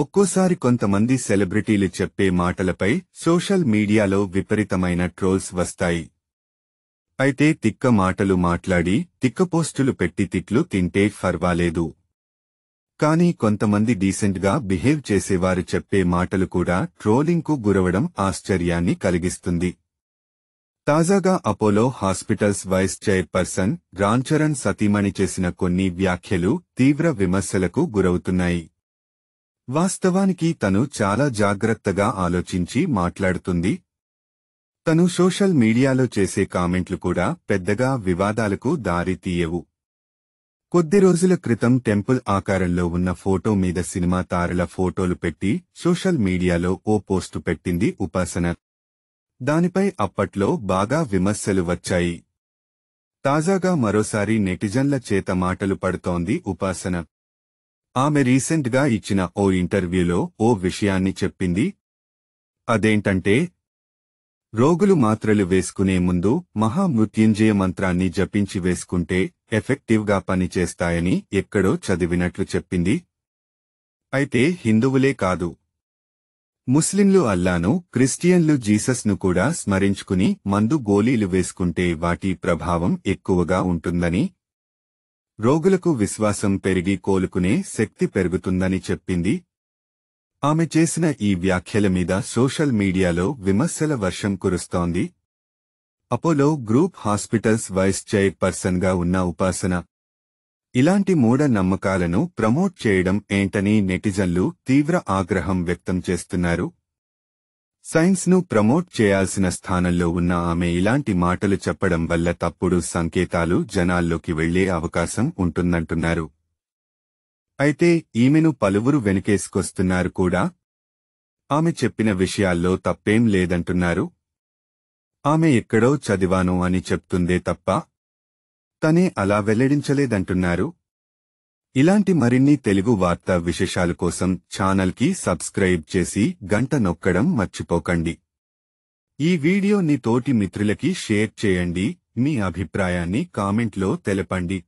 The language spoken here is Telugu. ఒక్కోసారి కొంతమంది సెలబ్రిటీలు చెప్పే మాటలపై సోషల్ మీడియాలో విపరీతమైన ట్రోల్స్ వస్తాయి. అయితే తిక్క మాటలు మాట్లాడి తిక్క పోస్టులు పెట్టి తిట్లు తింటే ఫర్వాలేదు. కానీ కొంతమంది డీసెంట్గా బిహేవ్ చేసేవారు చెప్పే మాటలు కూడా ట్రోలింగ్కు గురవడం ఆశ్చర్యాన్ని కలిగిస్తుంది. తాజాగా Apollo hospitals vice chairperson Ram Charan సతీమణి చేసిన కొన్ని వ్యాఖ్యలు తీవ్ర విమర్శలకు గురవుతున్నాయి. వాస్తవానికి తను చాలా జాగ్రత్తగా ఆలోచించి మాట్లాడుతుంది. తను సోషల్ మీడియాలో చేసే కామెంట్లు కూడా పెద్దగా వివాదాలకు దారితీయవు. కొద్ది రోజుల క్రితం టెంపుల్ ఆకారంలో ఉన్న ఫోటో మీద సినిమా తారల ఫోటోలు పెట్టి సోషల్ మీడియాలో ఓ పోస్టు పెట్టింది ఉపాసన. దానిపై అప్పట్లో బాగా విమర్శలు వచ్చాయి. తాజాగా మరోసారి నెటిజన్ల చేత మాటలు పడుతోంది ఉపాసన. ఆమె రీసెంట్గా ఇచ్చిన ఓ ఇంటర్వ్యూలో ఓ విషయాన్ని చెప్పింది. అదేంటంటే, రోగులు మాత్రలు వేసుకునే ముందు మహామృత్యుంజయ మంత్రాన్ని జపించి వేసుకుంటే ఎఫెక్టివ్గా పనిచేస్తాయని ఎక్కడో చదివినట్లు చెప్పింది. అయితే హిందువులే కాదు, ముస్లింలు అల్లాను, క్రిస్టియన్లు జీసస్ను కూడా స్మరించుకుని మందు గోళీలు వేసుకుంటే వాటి ప్రభావం ఎక్కువగా ఉంటుందని, రోగులకు విశ్వాసం పెరిగి కోలుకునే శక్తి పెరుగుతుందని చెప్పింది. ఆమె చేసిన ఈ వ్యాఖ్యల మీద సోషల్ మీడియాలో విమర్శల వర్షం కురుస్తోంది. అపోలో గ్రూప్ హాస్పిటల్స్ వైస్ చైర్పర్సన్గా ఉన్న ఉపాసన ఇలాంటి మూఢ నమ్మకాలను ప్రమోట్ చేయడం ఏంటని నెటిజన్లు తీవ్ర ఆగ్రహం వ్యక్తం చేస్తున్నారు. సైన్స్ను ప్రమోట్ చేయాల్సిన స్థానంలో ఉన్న ఆమె ఇలాంటి మాటలు చెప్పడం వల్ల తప్పుడు సంకేతాలు జనాల్లోకి వెళ్లే అవకాశం ఉంటుందంటున్నారు. అయితే ఈమెను పలువురు వెనుకేసుకొస్తున్నారు కూడా. ఆమె చెప్పిన విషయాల్లో తప్పేం లేదంటున్నారు. ఆమె ఎక్కడో చదివాను అని చెప్తుందే తప్ప తనే అలా వెల్లడించలేదంటున్నారు. ఇలాంటి మరిన్ని తెలుగు వార్తా విశేషాల కోసం ఛానల్కి సబ్స్క్రైబ్ చేసి గంట నొక్కడం మర్చిపోకండి. ఈ వీడియోని తోటి మిత్రులకి షేర్ చేయండి. మీ అభిప్రాయాన్ని కామెంట్లో తెలపండి.